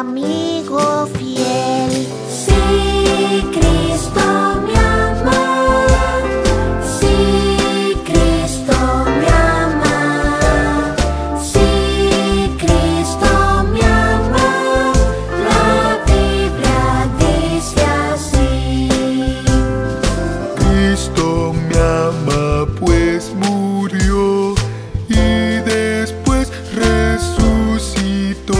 amigo fiel. Sí, Cristo me ama. Sí, Cristo me ama. Sí, Cristo me ama. La Biblia dice así. Cristo me ama, pues murió y después resucitó,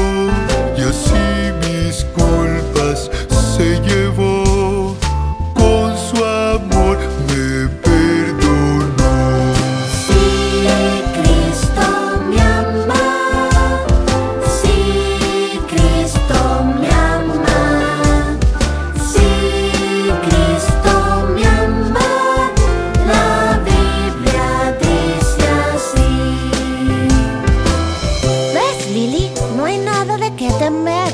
y así mis culpas se llevó, con su amor me perdonó. Sí, Cristo me ama. Sí, Cristo me ama. Sí, Cristo me ama. La Biblia dice así. ¿Ves, Lily? No hay nada de qué temer.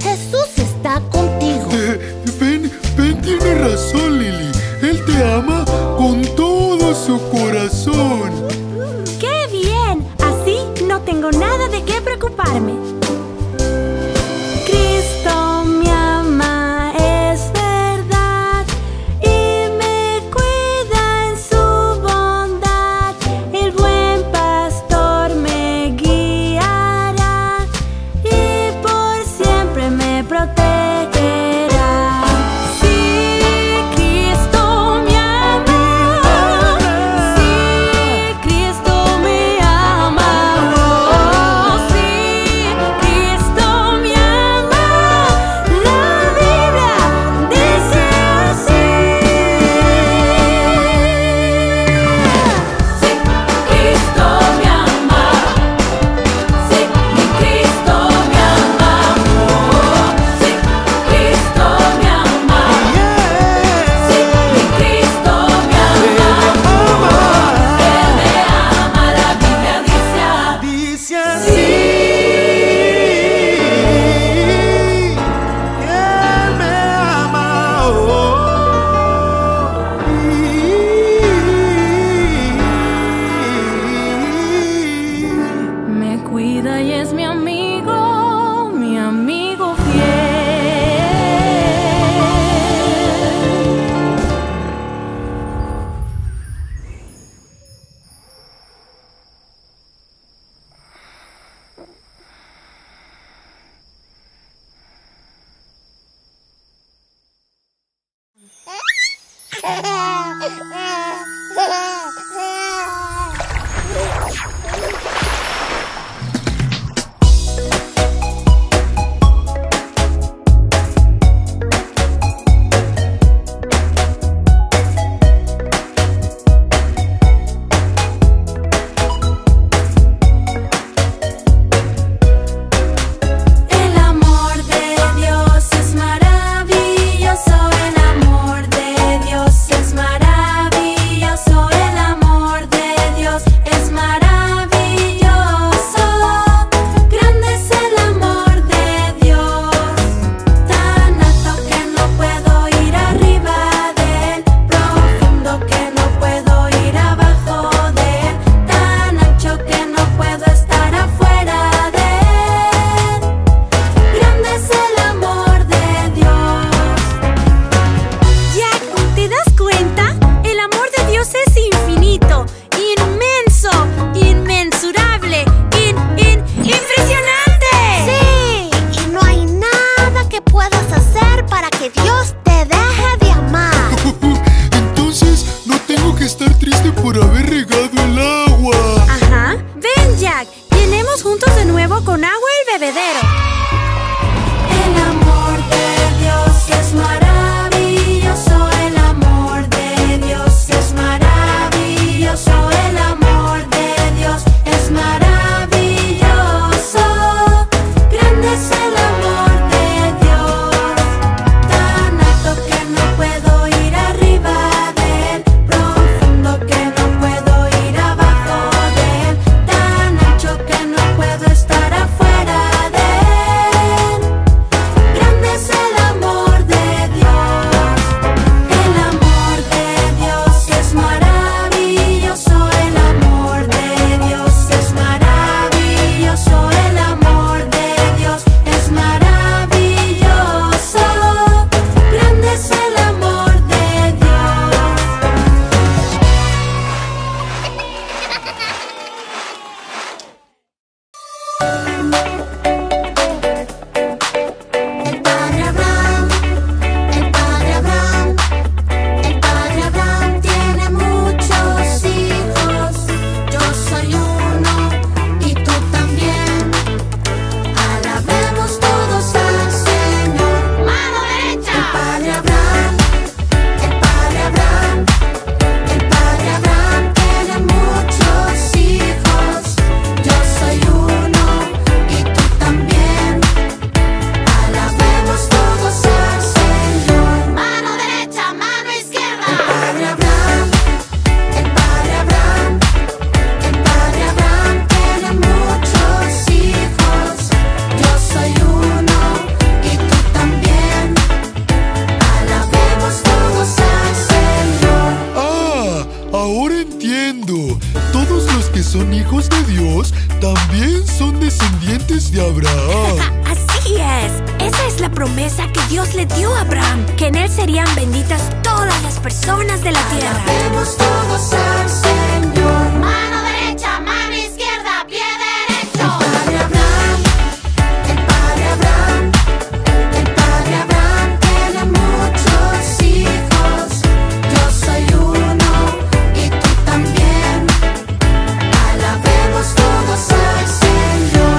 Jesús está contigo. Ben tiene razón, Lily. Él te ama con todo su corazón. ¡Qué bien! Así no tengo nada de qué preocuparme. Cristo me ama, es verdad, y me cuida en su bondad. El buen pastor me guiará y por siempre me protegerá. Sí, Cristo me ama. Sí, Cristo me ama. Oh, sí, promesa que Dios le dio a Abraham, que en él serían benditas todas las personas de la tierra. Alabemos todos al Señor. Mano derecha, mano izquierda, pie derecho. El Padre Abraham tiene muchos hijos. Yo soy uno y tú también. Alabemos todos al Señor.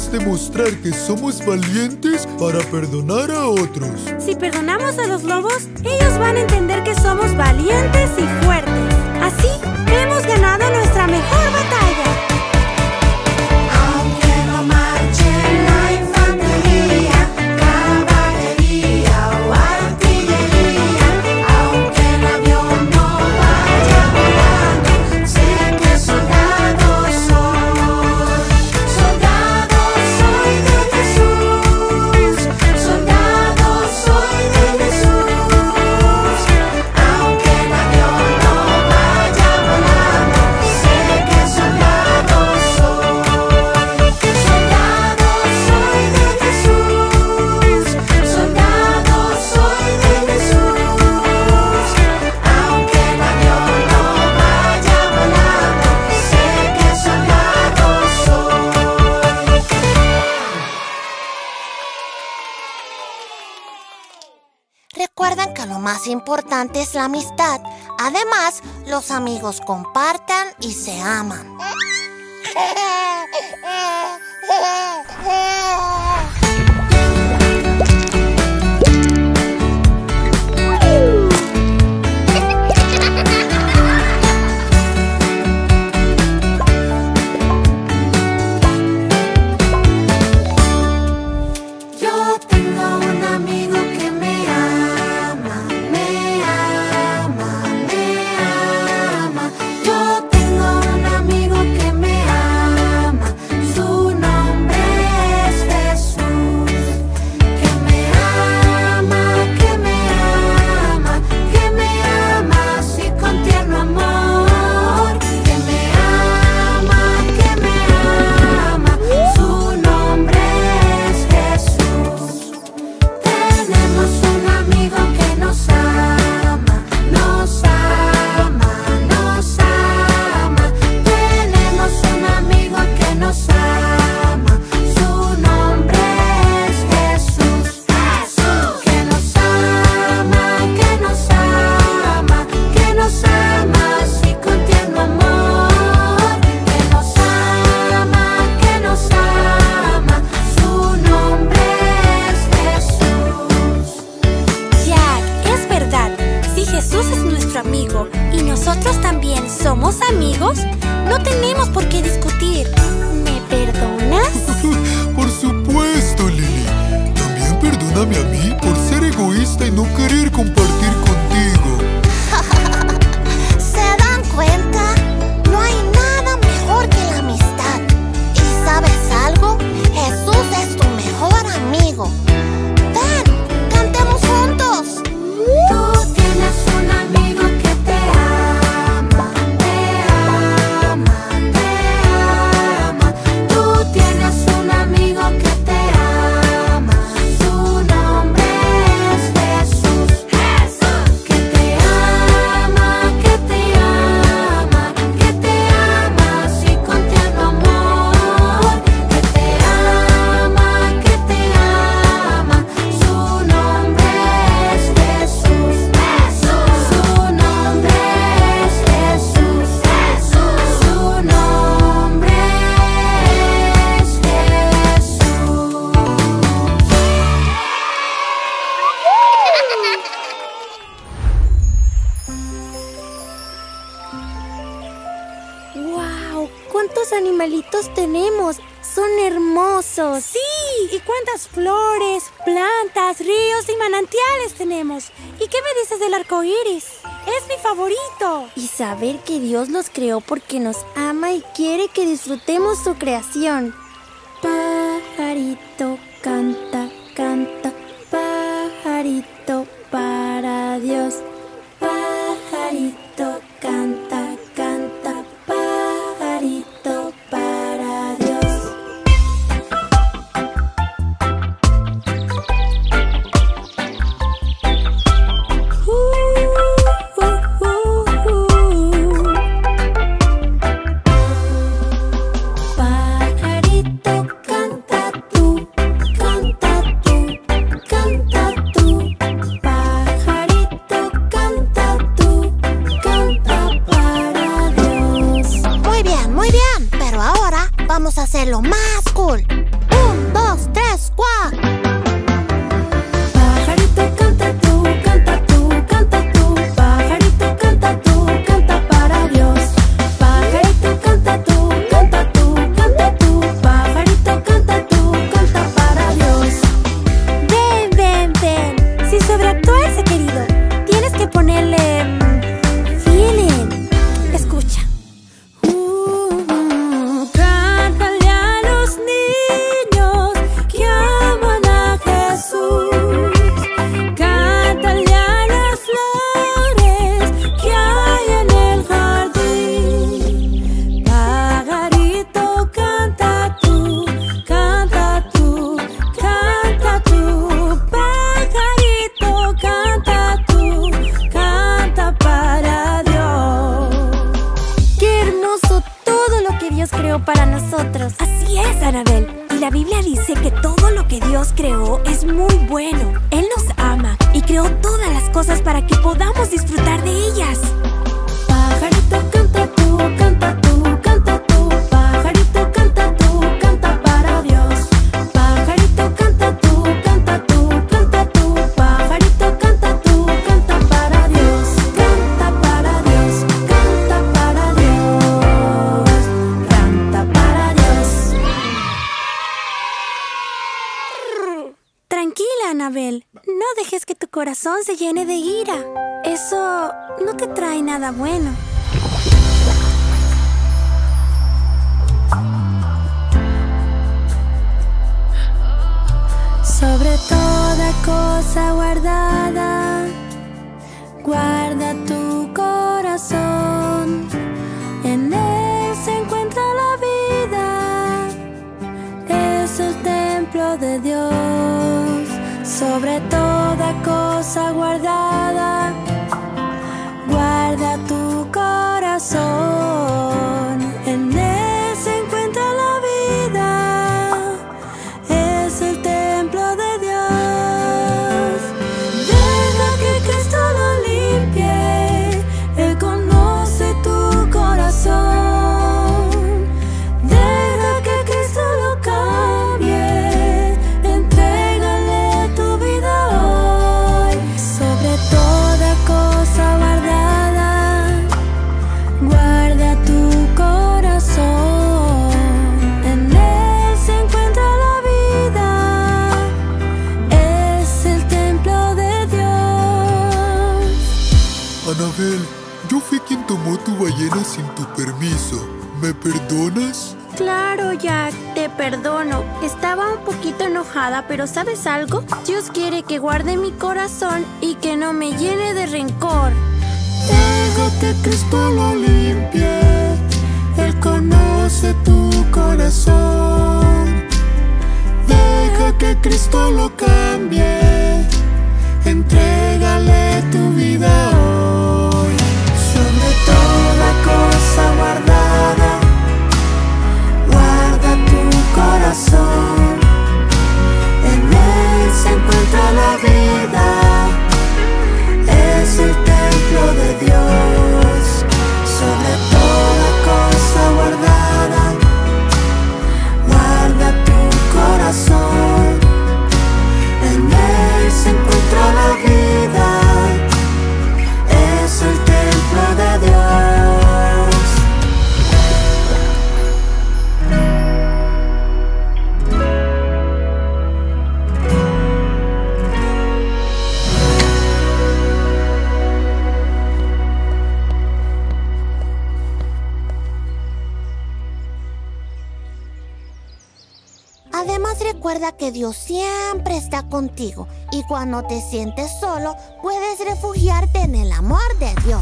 es demostrar que somos valientes para perdonar a otros. Si perdonamos a los lobos, ellos van a entender que somos valientes y fuertes. Así, hemos ganado nuestra mejor batalla. Recuerden que lo más importante es la amistad. Además, los amigos compartan y se aman. Saber que Dios los creó porque nos ama y quiere que disfrutemos su creación. Pajarito canta, canta, pajarito para Dios. Pajarito canta, canta, pajarito para Dios. Pajarito, canta tú, canta. dice que todo lo que Dios creó es muy bueno. Él nos ama y creó todas las cosas para que podamos disfrutar de ellas. Pajarito, canta tú, canta tú, canta tú. Pajarito, canta tú, canta para Dios. Pajarito, canta tú, canta tú, canta tú. Pajarito, canta tú, canta para Dios. Canta para Dios, canta para Dios, canta para Dios. Tranquila, Anabel. No dejes que tu corazón se llene de ira. Eso no te trae nada bueno. Sobre toda cosa guardada, guarda tu corazón. En él se encuentra la vida, es el templo de Dios. Sobre toda cosa guardada, guarda tu corazón. En él se encuentra la vida, es el templo de Dios. Deja que Cristo lo limpie, Él conoce tu corazón. Deja que Cristo lo cambie, entrégale tu vida hoy. Sobre toda cosa guardada, Anabel, yo fui quien tomó tu ballena sin tu permiso. ¿Me perdonas? Claro, Jack, te perdono. Estaba un poquito enojada, pero ¿sabes algo? Dios quiere que guarde mi corazón y que no me llene de rencor. Deja que Cristo lo limpie, Él conoce tu corazón. Deja que Cristo lo cambie, entrégale tu vida hoy. Sobre toda cosa guardada, guarda tu corazón. En él se encuentra la vida, es el templo de Dios. Sobre toda cosa guardada, guarda tu corazón. En él se encuentra la vida, es el templo de Dios. Además, recuerda que Dios siempre está contigo y cuando te sientes solo, puedes refugiarte en el amor de Dios.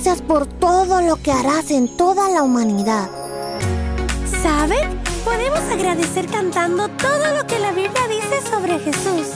gracias por todo lo que harás en toda la humanidad. ¿Saben? Podemos agradecer cantando todo lo que la Biblia dice sobre Jesús.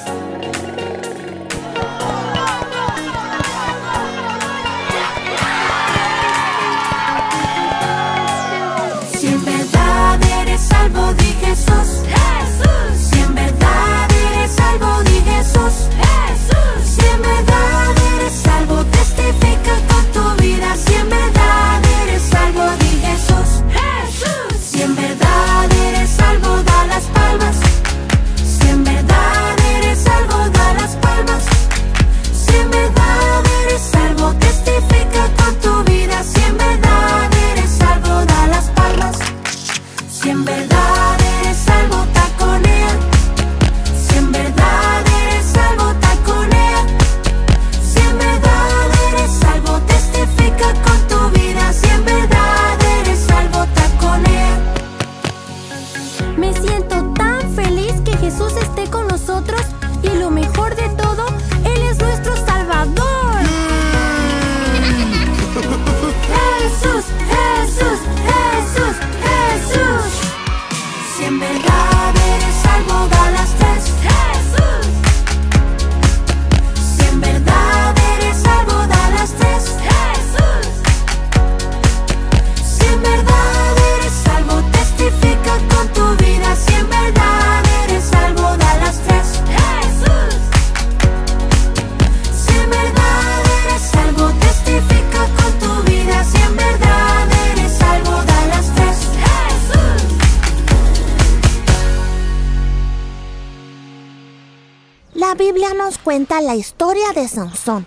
La Biblia nos cuenta la historia de Sansón,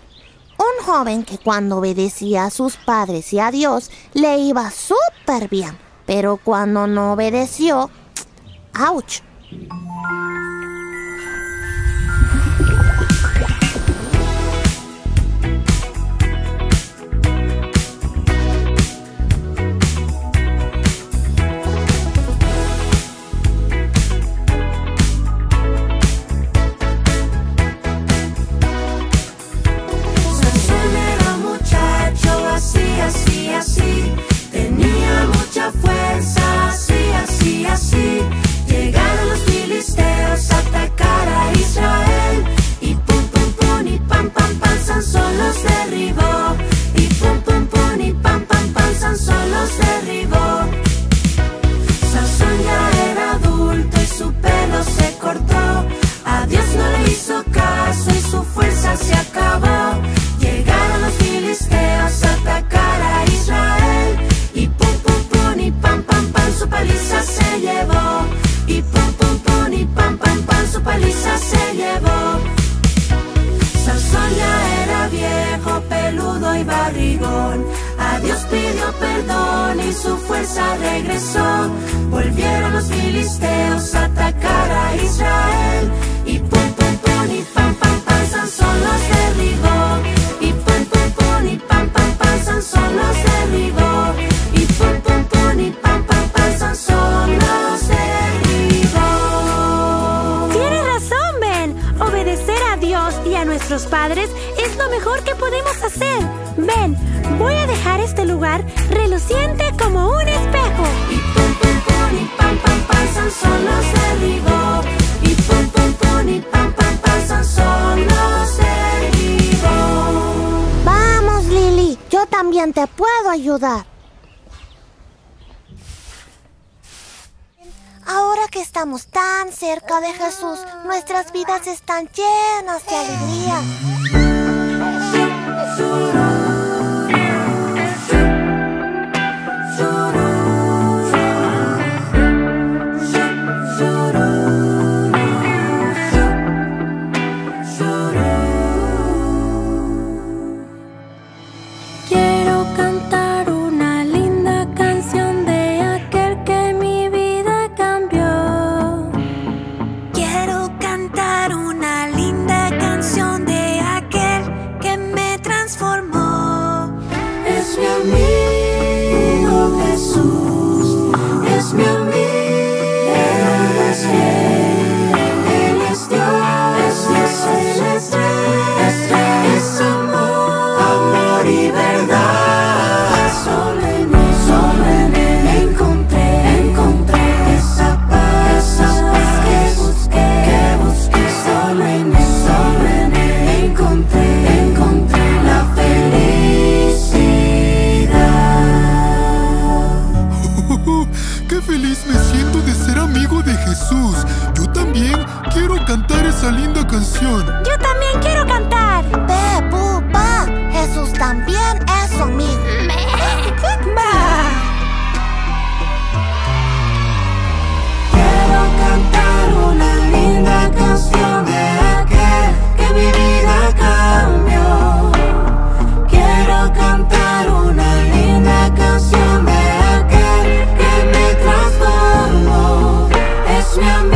un joven que cuando obedecía a sus padres y a Dios le iba súper bien, pero cuando no obedeció, ¡auch! A Dios pidió perdón y su fuerza regresó. Volvieron los filisteos a atacar a Israel. Y pum pum pum y pam pam pam, Sansón los derribó. Y pum pum pum y pam pam pam, Sansón los derribó. Y pum pum pum y pam pam pam, Sansón los derribó. Tienes razón, Ben. Obedecer a Dios y a nuestros padres es lo mejor que podemos hacer. Ven, voy a dejar este lugar reluciente como un espejo. Y pum pum pum y pam pam pam, Sansón los derribó. Y pum pum pum y pam pam pam, Sansón los derribó. Vamos, Lily, yo también te puedo ayudar. Ahora que estamos tan cerca de Jesús, nuestras vidas están llenas de alegría. Él es Dios, es Dios, Él es Dios. también es un mí. Quiero cantar una linda canción de aquel que mi vida cambió. Quiero cantar una linda canción de aquel que me transformó. Es mi amigo.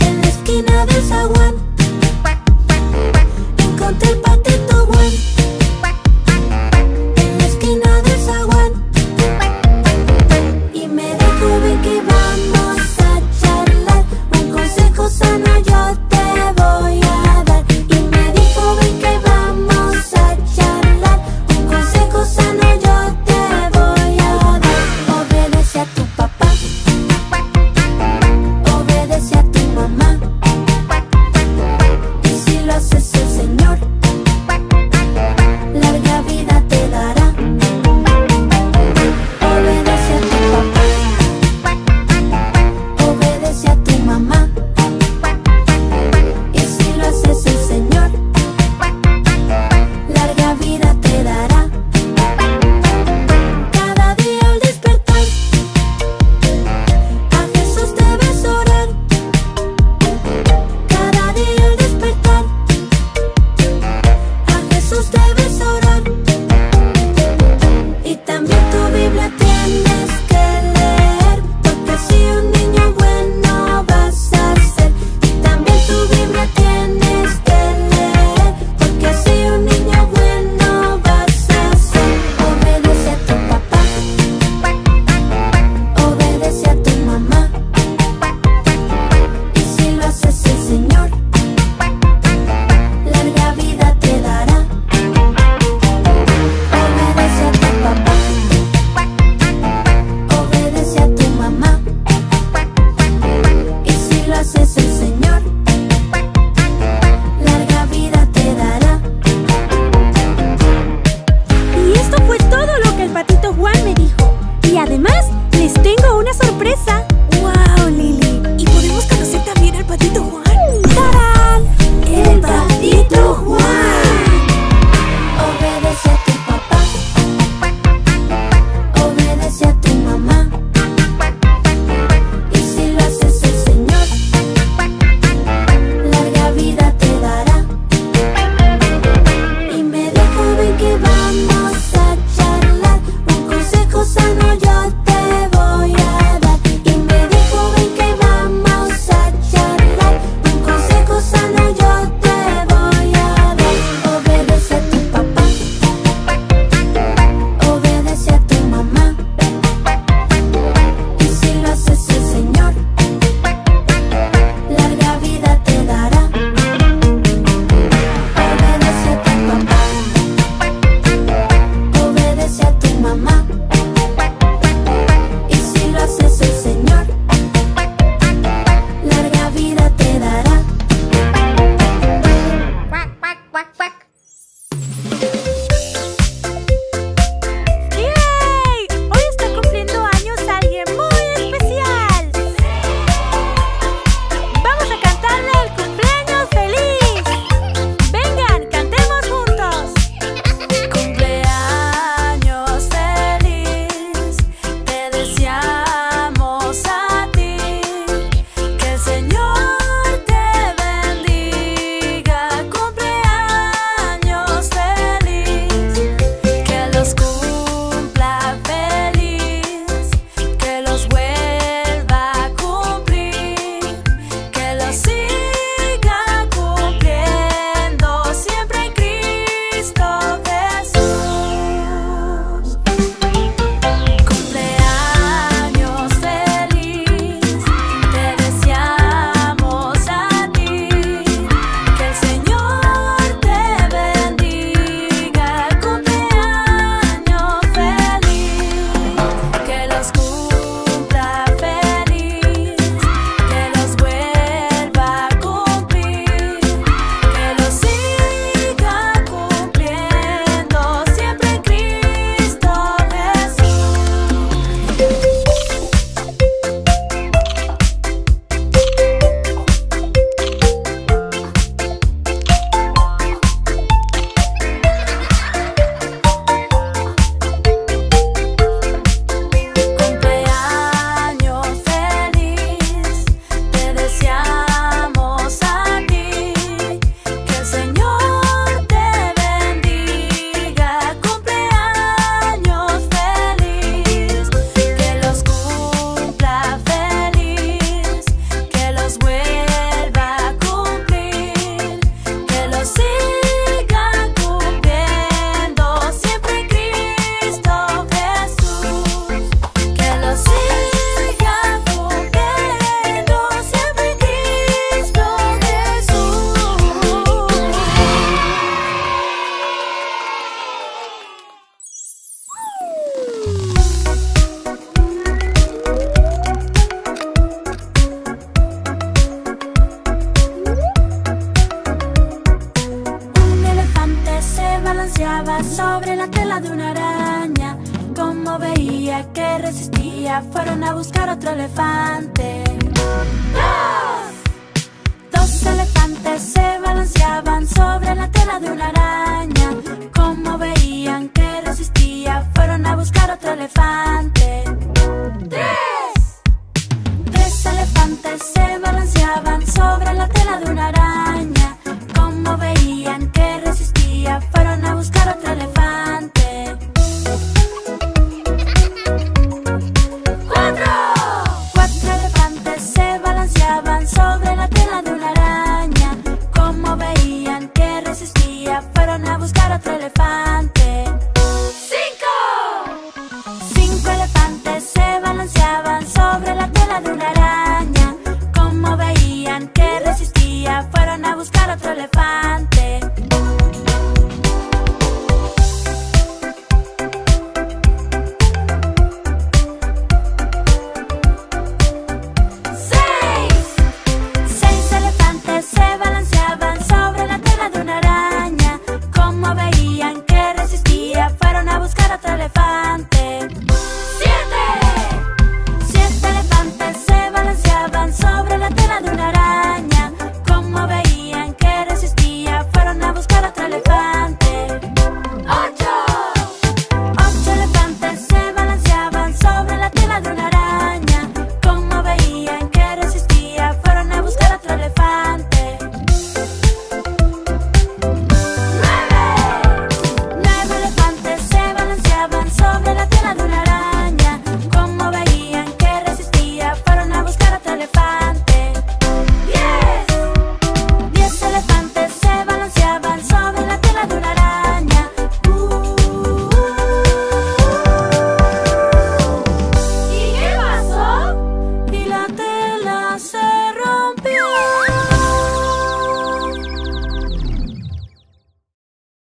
En la esquina del zaguán sobre la tela de una araña. Como veía que resistía, fueron a buscar otro elefante. ¡Dos! Dos elefantes se balanceaban sobre la tela de una araña.